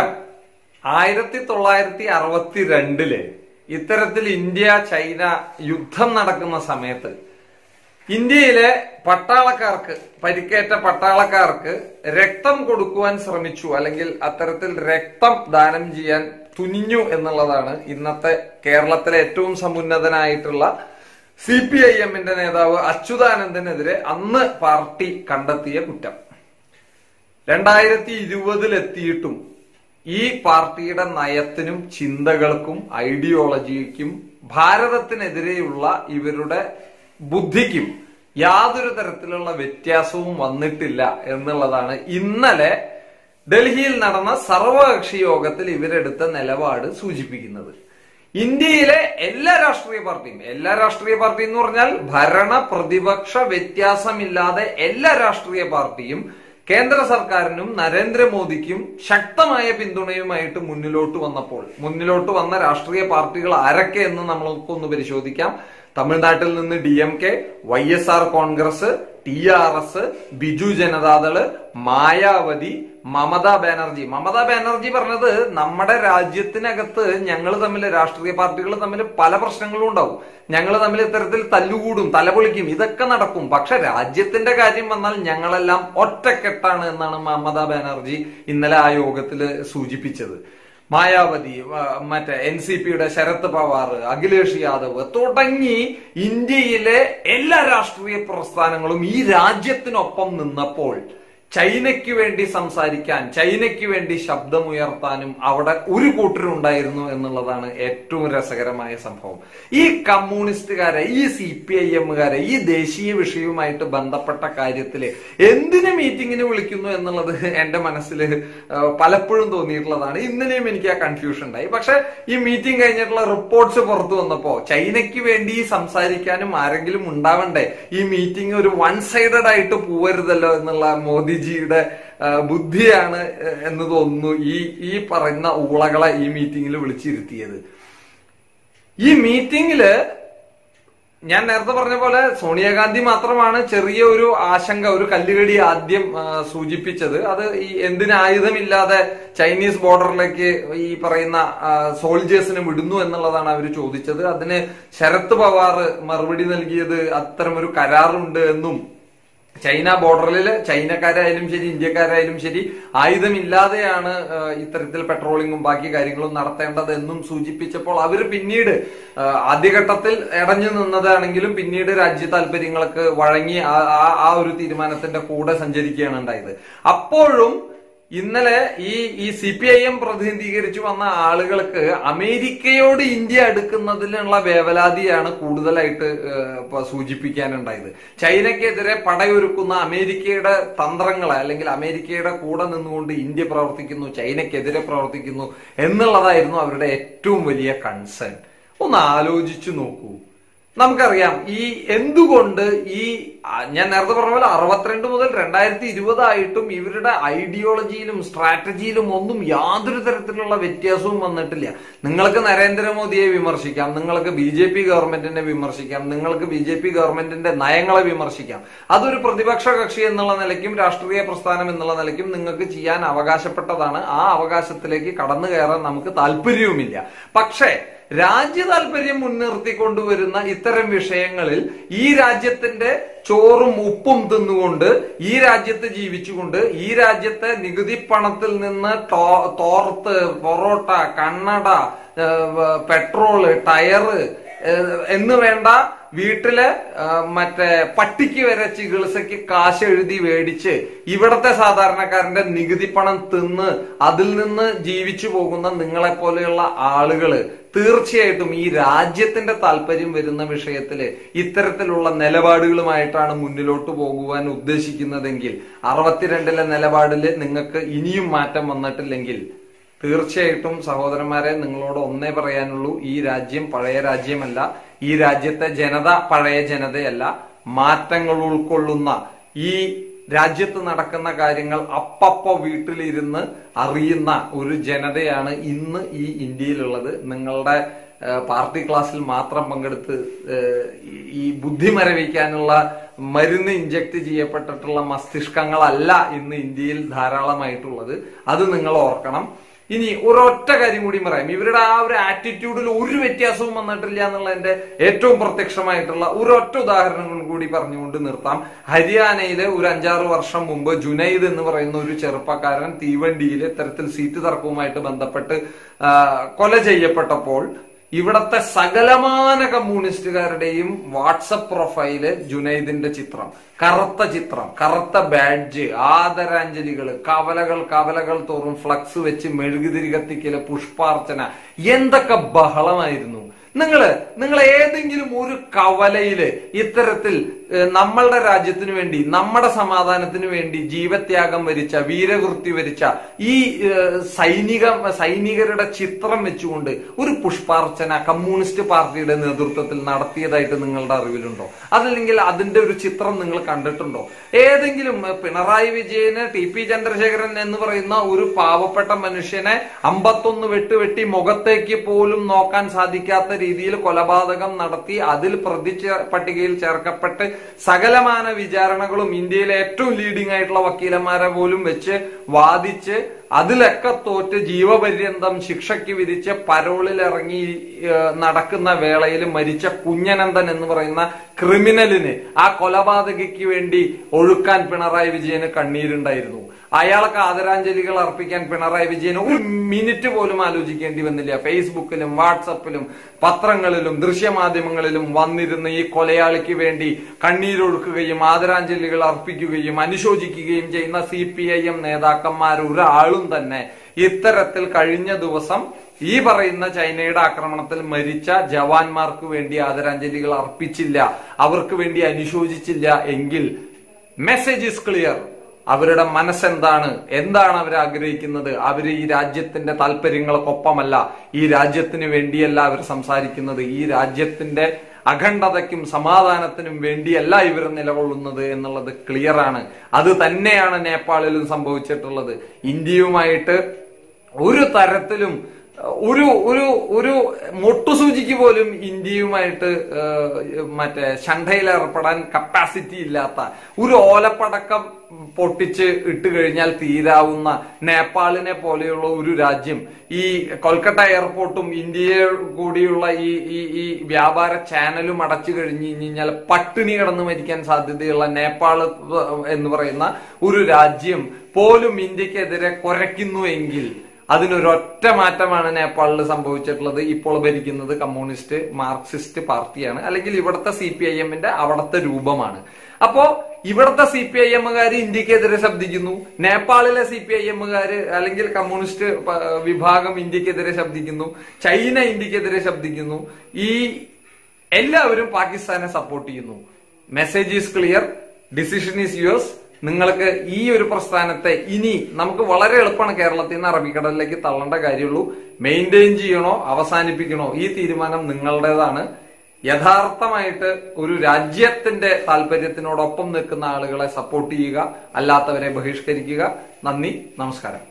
1962 ഇത്തരത്തിൽ India China യുദ്ധം നടക്കുന്ന സമയത്ത് ഇന്ത്യയിലെ പട്ടാളക്കാർക്ക് പരിക്കേറ്റ പട്ടാളക്കാർക്ക് രക്തം കൊടുക്കുവാൻ ശ്രമിച്ചു അല്ലെങ്കിൽ അത്തരത്തിൽ രക്തം ദാനം ചെയ്യാൻ തുനിഞ്ഞു എന്നുള്ളതാണ് ഇന്നത്തെ കേരളത്തിലെ ഏറ്റവും സമുന്നതനായിട്ടുള്ള സിപിഐഎമ്മിന്റെ നേതാവ് അച്യുതാനന്ദനെതിരെ അന്ന് പാർട്ടി കണ്ടെത്തിയ കുറ്റം. 2020 എത്തിയിട്ടും ഈ പാർട്ടിയുടെ നയത്തിനും ചിന്തകൾക്കും ഐഡിയോളജിക്കും ഭാരതത്തിനെതിരെയുള്ള ഇവരുടെ ബുദ്ധിക്കും യാതൊരു തരത്തിലുള്ള വ്യത്യാസവും വന്നിട്ടില്ല എന്നുള്ളതാണ് ഇന്നലെ ഡൽഹിയിൽ നടന്ന സർവകക്ഷി യോഗത്തിൽ ഇവരെടുത്ത നിലപാട് സൂചിപ്പിക്കുന്നത്. ഇന്ത്യയിലെ എല്ലാ രാഷ്ട്രീയ പാർട്ടിയും എന്ന് പറഞ്ഞാൽ ഭരണ പ്രതിപക്ഷ വ്യത്യാസമില്ലാതെ എല്ലാ രാഷ്ട്രീയ പാർട്ടിയും കേന്ദ്ര സർക്കാരിനും നരേന്ദ്രമോദിക്കും ശക്തമായ പിന്തുണയുമായിട്ട് മുന്നിലോട്ട് വന്ന രാഷ്ട്രീയ പാർട്ടികൾ ആരൊക്കെ എന്ന് നമ്മൾക്കൊന്ന് പരിശോധിക്കാം. തമിഴ്നാട്ടിൽ നിന്ന് DMK, YSR Congress, TRS, Biju Janata Dal, Mayawati, Mamata Banerjee പറഞ്ഞത് നമ്മുടെ രാജ്യത്തിനകത്ത് രാഷ്ട്രീയ പാർട്ടികൾ തമ്മിൽ പല പ്രശ്നങ്ങളും ഉണ്ടാവും, ഞങ്ങൾ തമ്മിൽ ഇത്തരത്തിൽ തല്ലുകൂടും, തലപൊളിക്കും, ഇതൊക്കെ നടക്കും, പക്ഷെ രാജ്യത്തിന്റെ കാര്യം വന്നാൽ ഞങ്ങളെല്ലാം ഒറ്റക്കെട്ടാണ് എന്നാണ് മമതാ ബാനർജി ഇന്നലെ ആ യോഗത്തിൽ സൂചിപ്പിച്ചത്. മായാവതി, മറ്റേ NCPയുടെ ശരത് പവാർ, അഖിലേഷ് യാദവ് തുടങ്ങി ഇന്ത്യയിലെ എല്ലാ രാഷ്ട്രീയ പ്രസ്ഥാനങ്ങളും ഈ രാജ്യത്തിനൊപ്പം നിന്നപ്പോൾ ചൈനയ്ക്ക് വേണ്ടി സംസാരിക്കാൻ, ചൈനയ്ക്ക് വേണ്ടി ശബ്ദമുയർത്താനും അവിടെ ഒരു കൂട്ടരുണ്ടായിരുന്നു എന്നുള്ളതാണ് ഏറ്റവും രസകരമായ സംഭവം. ഈ കമ്മ്യൂണിസ്റ്റുകാരെ, ഈ CPIMകാരെ ഈ ദേശീയ വിഷയവുമായിട്ട് ബന്ധപ്പെട്ട കാര്യത്തില് എന്തിനു മീറ്റിങ്ങിന് വിളിക്കുന്നു എന്നുള്ളത് എന്റെ മനസ്സിൽ പലപ്പോഴും തോന്നിയിട്ടുള്ളതാണ്. ഇന്നലെയും എനിക്ക് ആ കൺഫ്യൂഷൻ ഉണ്ടായി. പക്ഷെ ഈ മീറ്റിംഗ് കഴിഞ്ഞിട്ടുള്ള റിപ്പോർട്ട്സ് പുറത്തു വന്നപ്പോ ചൈനയ്ക്ക് വേണ്ടി സംസാരിക്കാനും ആരെങ്കിലും ഉണ്ടാവണ്ടേ, ഈ മീറ്റിംഗ് ഒരു വൺ സൈഡഡ് ആയിട്ട് പോവരുതല്ലോ എന്നുള്ള മോദിജിയുടെ ബുദ്ധിയാണ് എന്ന് തോന്നുന്നു ഈ പറയുന്ന ഊളകളെ ഈ മീറ്റിംഗിൽ വിളിച്ചിരുത്തിയത്. ഈ മീറ്റിംഗില് ഞാൻ നേരത്തെ പറഞ്ഞ പോലെ സോണിയാഗാന്ധി മാത്രമാണ് ചെറിയ ഒരു ആശങ്ക, ഒരു കല്ലുകടി ആദ്യം സൂചിപ്പിച്ചത്. അത് ഈ എന്തിന് ആയുധമില്ലാതെ ചൈനീസ് ബോർഡറിലേക്ക് ഈ പറയുന്ന സോൾജേഴ്സിനെ വിടുന്നു എന്നുള്ളതാണ് അവർ ചോദിച്ചത്. അതിന് ശരത് പവാർ മറുപടി നൽകിയത് അത്തരമൊരു കരാറുണ്ട് എന്നും ചൈന ബോർഡറിൽ ചൈനക്കാരായാലും ശരി ഇന്ത്യക്കാരായാലും ശരി ആയുധമില്ലാതെയാണ് ഇത്തരത്തിൽ പെട്രോളിങ്ങും ബാക്കി കാര്യങ്ങളും നടത്തേണ്ടത് എന്നും സൂചിപ്പിച്ചപ്പോൾ അവർ പിന്നീട് ആദ്യഘട്ടത്തിൽ ഇടഞ്ഞു നിന്നതാണെങ്കിലും പിന്നീട് രാജ്യ താല്പര്യങ്ങൾക്ക് വഴങ്ങി ആ ഒരു തീരുമാനത്തിന്റെ കൂടെ സഞ്ചരിക്കുകയാണ് ഉണ്ടായത്. അപ്പോഴും ഇന്നലെ ഈ CPIM പ്രതിനിധീകരിച്ചു വന്ന ആളുകൾക്ക് അമേരിക്കയോട് ഇന്ത്യ അടുക്കുന്നതിനുള്ള വേവലാതിയാണ് കൂടുതലായിട്ട് സൂചിപ്പിക്കാനുണ്ടായത്. ചൈനക്കെതിരെ പടയൊരുക്കുന്ന അമേരിക്കയുടെ തന്ത്രങ്ങളെ അല്ലെങ്കിൽ അമേരിക്കയുടെ കൂടെ നിന്നുകൊണ്ട് ഇന്ത്യ പ്രവർത്തിക്കുന്നു, ചൈനക്കെതിരെ പ്രവർത്തിക്കുന്നു എന്നുള്ളതായിരുന്നു അവരുടെ ഏറ്റവും വലിയ കൺസേൺ. ഒന്ന് ആലോചിച്ചു നോക്കൂ. നമുക്കറിയാം എന്തുകൊണ്ട് ഞാൻ നേരത്തെ പറഞ്ഞ പോലെ 1962 മുതൽ 2020 ഇവരുടെ ഐഡിയോളജിയിലും സ്ട്രാറ്റജിയിലും ഒന്നും യാതൊരു തരത്തിലുള്ള വ്യത്യാസവും വന്നിട്ടില്ല. നിങ്ങൾക്ക് നരേന്ദ്രമോദിയെ വിമർശിക്കാം, നിങ്ങൾക്ക് BJP ഗവൺമെന്റിനെ വിമർശിക്കാം, നിങ്ങൾക്ക് BJP ഗവൺമെന്റിന്റെ നയങ്ങളെ വിമർശിക്കാം. അതൊരു പ്രതിപക്ഷ കക്ഷി എന്നുള്ള നിലയ്ക്കും രാഷ്ട്രീയ പ്രസ്ഥാനം എന്നുള്ള നിലയ്ക്കും നിങ്ങൾക്ക് ചെയ്യാൻ അവകാശപ്പെട്ടതാണ്. ആ അവകാശത്തിലേക്ക് കടന്നു കയറാൻ നമുക്ക് താല്പര്യവുമില്ല. പക്ഷേ രാജ്യ താല്പര്യം മുൻനിർത്തിക്കൊണ്ടുവരുന്ന ഇത്തരം വിഷയങ്ങളിൽ ഈ രാജ്യത്തിന്റെ ചോറും ഉപ്പും തിന്നുകൊണ്ട് ഈ രാജ്യത്ത് ജീവിച്ചുകൊണ്ട് ഈ രാജ്യത്തെ നികുതി പണത്തിൽ നിന്ന് തോർത്ത് പൊറോട്ട, കണ്ണട, പെട്രോള്, ടയറ് എന്ന് വേണ്ട വീട്ടിലെ മറ്റേ പട്ടിക്ക് വരെ ചികിത്സയ്ക്ക് കാശ് എഴുതി മേടിച്ച് ഇവിടത്തെ സാധാരണക്കാരന്റെ നികുതി പണം തിന്ന് അതിൽ നിന്ന് ജീവിച്ചു പോകുന്ന നിങ്ങളെപ്പോലെയുള്ള ആളുകള് തീർച്ചയായിട്ടും ഈ രാജ്യത്തിന്റെ താല്പര്യം വരുന്ന വിഷയത്തില് ഇത്തരത്തിലുള്ള നിലപാടുകളുമായിട്ടാണ് മുന്നിലോട്ട് പോകുവാൻ ഉദ്ദേശിക്കുന്നതെങ്കിൽ 62 നിലപാടില് നിങ്ങൾക്ക് ഇനിയും മാറ്റം വന്നിട്ടില്ലെങ്കിൽ തീർച്ചയായിട്ടും സഹോദരന്മാരെ നിങ്ങളോട് ഒന്നേ പറയാനുള്ളൂ. ഈ രാജ്യം പഴയ രാജ്യമല്ല, ഈ രാജ്യത്തെ ജനത പഴയ ജനതയല്ല. മാറ്റങ്ങൾ ഉൾക്കൊള്ളുന്ന ഈ രാജ്യത്ത് നടക്കുന്ന കാര്യങ്ങൾ അപ്പപ്പോ വീട്ടിലിരുന്ന് അറിയുന്ന ഒരു ജനതയാണ് ഇന്ന് ഈ ഇന്ത്യയിലുള്ളത്. നിങ്ങളുടെ പാർട്ടി ക്ലാസ്സിൽ മാത്രം പങ്കെടുത്ത് ഈ ബുദ്ധി മരവിക്കാനുള്ള മരുന്ന് ഇഞ്ചക്ട് ചെയ്യപ്പെട്ടിട്ടുള്ള മസ്തിഷ്കങ്ങളല്ല ഇന്ന് ഇന്ത്യയിൽ ധാരാളമായിട്ടുള്ളത്. അത് നിങ്ങൾ ഓർക്കണം. ഇനി ഒരൊറ്റ കാര്യം കൂടി പറയാം, ഇവരുടെ ആ ഒരു ആറ്റിറ്റ്യൂഡിൽ ഒരു വ്യത്യാസവും വന്നിട്ടില്ല എന്നുള്ളതിന്റെ ഏറ്റവും പ്രത്യക്ഷമായിട്ടുള്ള ഒരൊറ്റ ഉദാഹരണങ്ങൾ കൂടി പറഞ്ഞുകൊണ്ട് നിർത്താം. ഹരിയാനയിലെ ഒരു 5-6 വർഷം മുമ്പ് ജുനൈദ് എന്ന് പറയുന്ന ഒരു ചെറുപ്പക്കാരൻ തീവണ്ടിയിൽ ഇത്തരത്തിൽ സീറ്റ് തർക്കവുമായിട്ട് ബന്ധപ്പെട്ട് കൊല ചെയ്യപ്പെട്ടപ്പോൾ ഇവിടത്തെ സകലമാന കമ്മ്യൂണിസ്റ്റുകാരുടെയും വാട്സപ്പ് പ്രൊഫൈല് ജുനൈദിന്റെ ചിത്രം, കറുത്ത ചിത്രം, കറുത്ത ബാഡ്ജ്, ആദരാഞ്ജലികള്, കവലകൾ തോറും ഫ്ലക്സ് വെച്ച് മെഴുകുതിരി കത്തിക്കല്, പുഷ്പാർച്ചന, എന്തൊക്കെ ബഹളമായിരുന്നു. നിങ്ങൾ ഏതെങ്കിലും ഒരു കവലയില് ഇത്തരത്തിൽ നമ്മളുടെ രാജ്യത്തിനു വേണ്ടി, നമ്മുടെ സമാധാനത്തിനു വേണ്ടി ജീവത്യാഗം വരിച്ച, വീരകൃത്യം വരിച്ച ഈ സൈനികരുടെ ചിത്രം വെച്ചുകൊണ്ട് ഒരു പുഷ്പാർച്ചന കമ്മ്യൂണിസ്റ്റ് പാർട്ടിയുടെ നേതൃത്വത്തിൽ നടത്തിയതായിട്ട് നിങ്ങളുടെ അറിവിലുണ്ടോ? അതല്ലെങ്കിൽ അതിന്റെ ഒരു ചിത്രം നിങ്ങൾ കണ്ടിട്ടുണ്ടോ? ഏതെങ്കിലും പിണറായി വിജയന്, TP Chandrasekharan എന്ന് പറയുന്ന ഒരു പാവപ്പെട്ട മനുഷ്യനെ 51 വെട്ടുവെട്ടി മുഖത്തേക്ക് പോലും നോക്കാൻ സാധിക്കാത്ത രീതിയിൽ കൊലപാതകം നടത്തി അതിൽ പ്രതി പട്ടികയിൽ ചേർക്കപ്പെട്ട് സകലമാന വിചാരണകളും ഇന്ത്യയിലെ ഏറ്റവും ലീഡിംഗ് ആയിട്ടുള്ള വക്കീലന്മാരെ പോലും വെച്ച് വാദിച്ച് അതിലൊക്കെ തോറ്റ് ജീവപര്യന്തം ശിക്ഷയ്ക്ക് വിധിച്ച് പരോളിലിറങ്ങി നടക്കുന്ന വേളയിൽ മരിച്ച കുഞ്ഞനന്തൻ എന്ന് പറയുന്ന ക്രിമിനലിന്, ആ കൊലപാതകയ്ക്ക് വേണ്ടി ഒഴുക്കാൻ പിണറായി വിജയന് കണ്ണീരുണ്ടായിരുന്നു. അയാൾക്ക് ആദരാഞ്ജലികൾ അർപ്പിക്കാൻ പിണറായി വിജയന് ഒരു മിനിറ്റ് പോലും ആലോചിക്കേണ്ടി വന്നില്ല. ഫേസ്ബുക്കിലും വാട്സപ്പിലും പത്രങ്ങളിലും ദൃശ്യമാധ്യമങ്ങളിലും വന്നിരുന്ന ഈ കൊലയാളിക്ക് വേണ്ടി കണ്ണീരൊഴുക്കുകയും ആദരാഞ്ജലികൾ അർപ്പിക്കുകയും അനുശോചിക്കുകയും ചെയ്യുന്ന CPIM നേതാക്കന്മാർ ഒരാളും തന്നെ ഇത്തരത്തിൽ കഴിഞ്ഞ ദിവസം ഈ പറയുന്ന ചൈനയുടെ ആക്രമണത്തിൽ മരിച്ച ജവാന്മാർക്ക് വേണ്ടി ആദരാഞ്ജലികൾ അർപ്പിച്ചില്ല, അവർക്ക് വേണ്ടി അനുശോചിച്ചില്ല. എങ്കിൽ മെസ്സേജ് ഈസ് ക്ലിയർ. അവരുടെ മനസ്സെന്താണ്, എന്താണ് അവർ ആഗ്രഹിക്കുന്നത്? അവർ ഈ രാജ്യത്തിന്റെ താല്പര്യങ്ങൾക്കൊപ്പമല്ല, ഈ രാജ്യത്തിന് വേണ്ടിയല്ല അവർ സംസാരിക്കുന്നത്, ഈ രാജ്യത്തിന്റെ അഖണ്ഡതയ്ക്കും സമാധാനത്തിനും വേണ്ടിയല്ല ഇവർ നിലകൊള്ളുന്നത് എന്നുള്ളത് ക്ലിയറാണ്. അത് തന്നെയാണ് നേപ്പാളിലും സംഭവിച്ചിട്ടുള്ളത്. ഇന്ത്യയുമായിട്ട് ഒരു തരത്തിലും ഒരു ഒരു ഒരു മൊട്ടുസൂചിക്ക് പോലും ഇന്ത്യയുമായിട്ട് മറ്റേ ശണ്ഠയിലേർപ്പെടാൻ കപ്പാസിറ്റി ഇല്ലാത്ത, ഒരു ഓലപ്പടക്കം പൊട്ടിച്ച് ഇട്ട് കഴിഞ്ഞാൽ തീരാവുന്ന നേപ്പാളിനെ പോലെയുള്ള ഒരു രാജ്യം, ഈ കൊൽക്കത്ത എയർപോർട്ടും ഇന്ത്യയെ കൂടിയുള്ള ഈ വ്യാപാര ചാനലും അടച്ചു കഴിഞ്ഞു കഴിഞ്ഞാൽ പട്ടിണി കിടന്ന് മരിക്കാൻ സാധ്യതയുള്ള നേപ്പാൾ എന്ന് പറയുന്ന ഒരു രാജ്യം പോലും ഇന്ത്യക്കെതിരെ കുരയ്ക്കുന്നുവെങ്കിൽ അതിനൊരൊറ്റ മാറ്റമാണ് നേപ്പാളിൽ സംഭവിച്ചിട്ടുള്ളത്. ഇപ്പോൾ ഭരിക്കുന്നത് കമ്മ്യൂണിസ്റ്റ് മാർക്സിസ്റ്റ് പാർട്ടിയാണ്, അല്ലെങ്കിൽ ഇവിടുത്തെ CPIM-ന്റെ അവിടുത്തെ രൂപമാണ്. അപ്പോ ഇവിടുത്തെ CPIM-കാര് ഇന്ത്യക്കെതിരെ ശബ്ദിക്കുന്നു, നേപ്പാളിലെ CPIM-കാര് അല്ലെങ്കിൽ കമ്മ്യൂണിസ്റ്റ് വിഭാഗം ഇന്ത്യക്കെതിരെ ശബ്ദിക്കുന്നു, ചൈന ഇന്ത്യക്കെതിരെ ശബ്ദിക്കുന്നു, ഈ എല്ലാവരും പാകിസ്ഥാനെ സപ്പോർട്ട് ചെയ്യുന്നു. Message is clear, decision is yours. നിങ്ങൾക്ക് ഈ ഒരു പ്രസ്ഥാനത്തെ ഇനി നമുക്ക് വളരെ എളുപ്പമാണ് കേരളത്തിൽ നിന്ന് അറബിക്കടലിലേക്ക് തള്ളേണ്ട കാര്യമുള്ളൂ. മെയിൻറ്റെയിൻ ചെയ്യണോ അവസാനിപ്പിക്കണോ ഈ തീരുമാനം നിങ്ങളുടേതാണ്. യഥാർത്ഥമായിട്ട് ഒരു രാജ്യത്തിന്റെ താല്പര്യത്തിനോടൊപ്പം നിൽക്കുന്ന ആളുകളെ സപ്പോർട്ട് ചെയ്യുക, അല്ലാത്തവരെ ബഹിഷ്കരിക്കുക. നന്ദി, നമസ്കാരം.